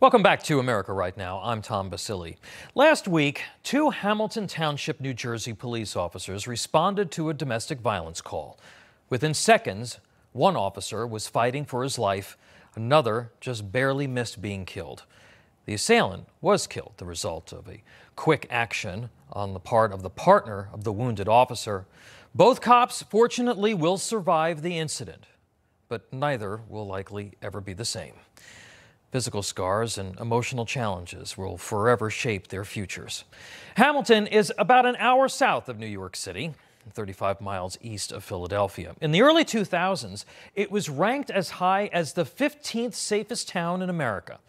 Welcome back to America Right Now. I'm Tom Basile. Last week, two Hamilton Township, New Jersey police officers responded to a domestic violence call. Within seconds, one officer was fighting for his life. Another just barely missed being killed. The assailant was killed, the result of a quick action on the part of the partner of the wounded officer. Both cops, fortunately, will survive the incident, but neither will likely ever be the same. Physical scars and emotional challenges will forever shape their futures. Hamilton is about an hour south of New York City, 35 miles east of Philadelphia. In the early 2000s, it was ranked as high as the 15th safest town in America.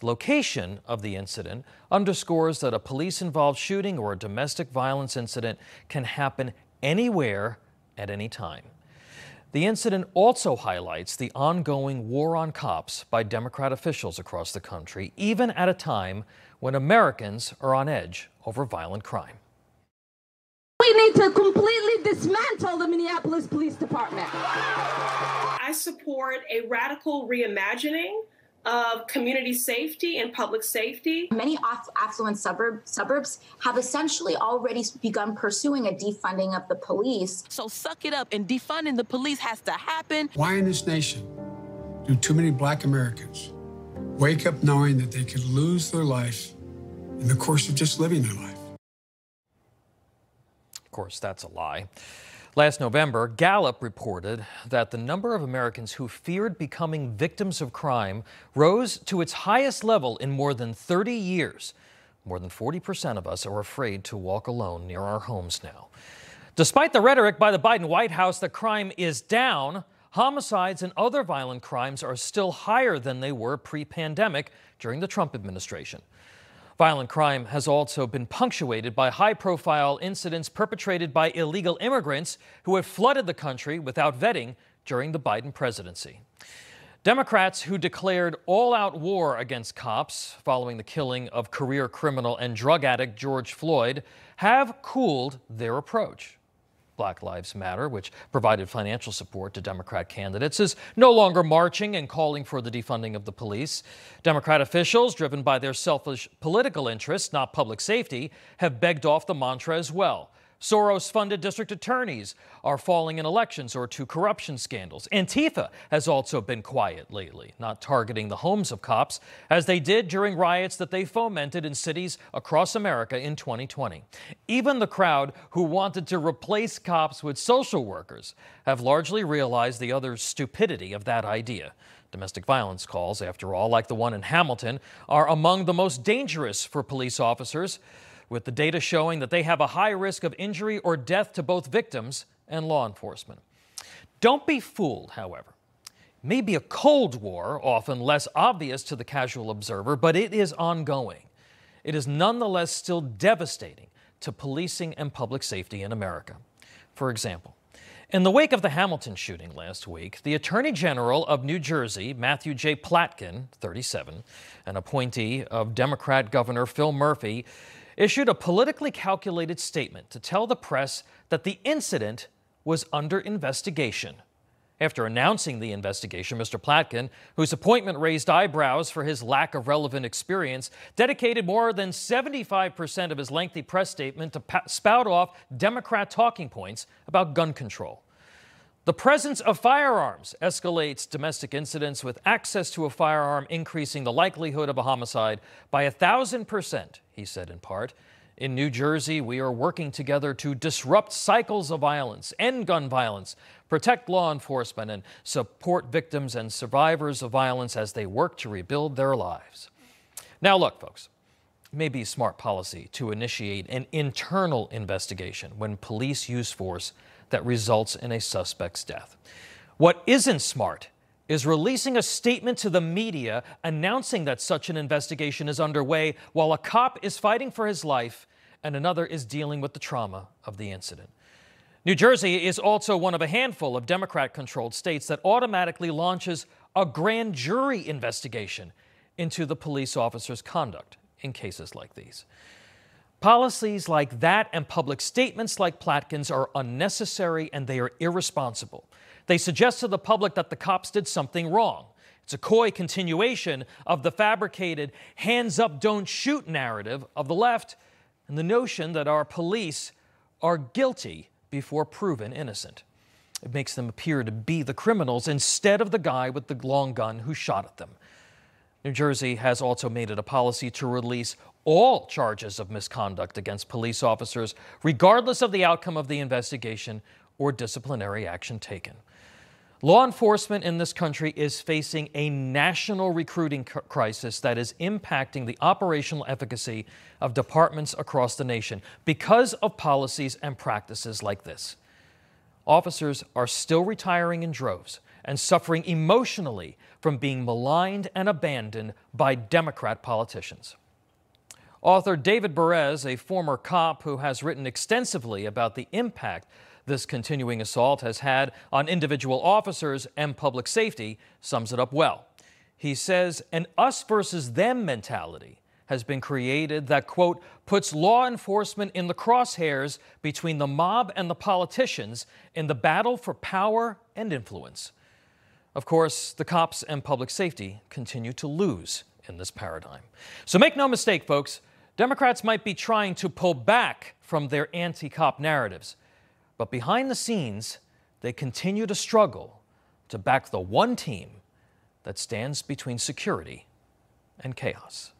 The location of the incident underscores that a police-involved shooting or a domestic violence incident can happen anywhere at any time. The incident also highlights the ongoing war on cops by Democrat officials across the country, even at a time when Americans are on edge over violent crime. We need to completely dismantle the Minneapolis Police Department. I support a radical reimagining of community safety and public safety. Many affluent suburbs have essentially already begun pursuing a defunding of the police. So suck it up, and defunding the police has to happen. Why in this nation do too many Black Americans wake up knowing that they could lose their life in the course of just living their life? Of course, that's a lie. Last November, Gallup reported that the number of Americans who feared becoming victims of crime rose to its highest level in more than 30 years. More than 40% of us are afraid to walk alone near our homes now. Despite the rhetoric by the Biden White House that crime is down, homicides and other violent crimes are still higher than they were pre-pandemic during the Trump administration. Violent crime has also been punctuated by high-profile incidents perpetrated by illegal immigrants who have flooded the country without vetting during the Biden presidency. Democrats who declared all-out war against cops following the killing of career criminal and drug addict George Floyd have cooled their approach. Black Lives Matter, which provided financial support to Democrat candidates, is no longer marching and calling for the defunding of the police. Democrat officials, driven by their selfish political interests, not public safety, have begged off the mantra as well. Soros-funded district attorneys are falling in elections or to corruption scandals. Antifa has also been quiet lately, not targeting the homes of cops, as they did during riots that they fomented in cities across America in 2020. Even the crowd who wanted to replace cops with social workers have largely realized the utter stupidity of that idea. Domestic violence calls, after all, like the one in Hamilton, are among the most dangerous for police officers, with the data showing that they have a high risk of injury or death to both victims and law enforcement. Don't be fooled, however. Maybe a Cold War, often less obvious to the casual observer, but it is ongoing. It is nonetheless still devastating to policing and public safety in America. For example, in the wake of the Hamilton shooting last week, the Attorney General of New Jersey, Matthew J. Platkin, 37, an appointee of Democrat Governor Phil Murphy, issued a politically calculated statement to tell the press that the incident was under investigation. After announcing the investigation, Mr. Platkin, whose appointment raised eyebrows for his lack of relevant experience, dedicated more than 75% of his lengthy press statement to spout off Democrat talking points about gun control. The presence of firearms escalates domestic incidents, with access to a firearm increasing the likelihood of a homicide by 1,000%, he said in part. In New Jersey, we are working together to disrupt cycles of violence, end gun violence, protect law enforcement, and support victims and survivors of violence as they work to rebuild their lives. Now look, folks, it may be smart policy to initiate an internal investigation when police use force that results in a suspect's death. What isn't smart is releasing a statement to the media announcing that such an investigation is underway while a cop is fighting for his life and another is dealing with the trauma of the incident. New Jersey is also one of a handful of Democrat-controlled states that automatically launches a grand jury investigation into the police officer's conduct in cases like these. Policies like that and public statements like Platkin's are unnecessary and they are irresponsible. They suggest to the public that the cops did something wrong. It's It's a coy continuation of the fabricated hands-up, don't-shoot narrative of the left and the notion that our police are guilty before proven innocent. It makes them appear to be the criminals instead of the guy with the long gun who shot at them. New Jersey has also made it a policy to release all charges of misconduct against police officers, regardless of the outcome of the investigation or disciplinary action taken. Law enforcement in this country is facing a national recruiting crisis that is impacting the operational efficacy of departments across the nation because of policies and practices like this. Officers are still retiring in droves and suffering emotionally from being maligned and abandoned by Democrat politicians. Author David Burez, a former cop who has written extensively about the impact this continuing assault has had on individual officers and public safety, sums it up well. He says an us versus them mentality has been created that, quote, puts law enforcement in the crosshairs between the mob and the politicians in the battle for power and influence. Of course, the cops and public safety continue to lose in this paradigm. So make no mistake, folks, Democrats might be trying to pull back from their anti-cop narratives, but behind the scenes, they continue to struggle to back the one team that stands between security and chaos.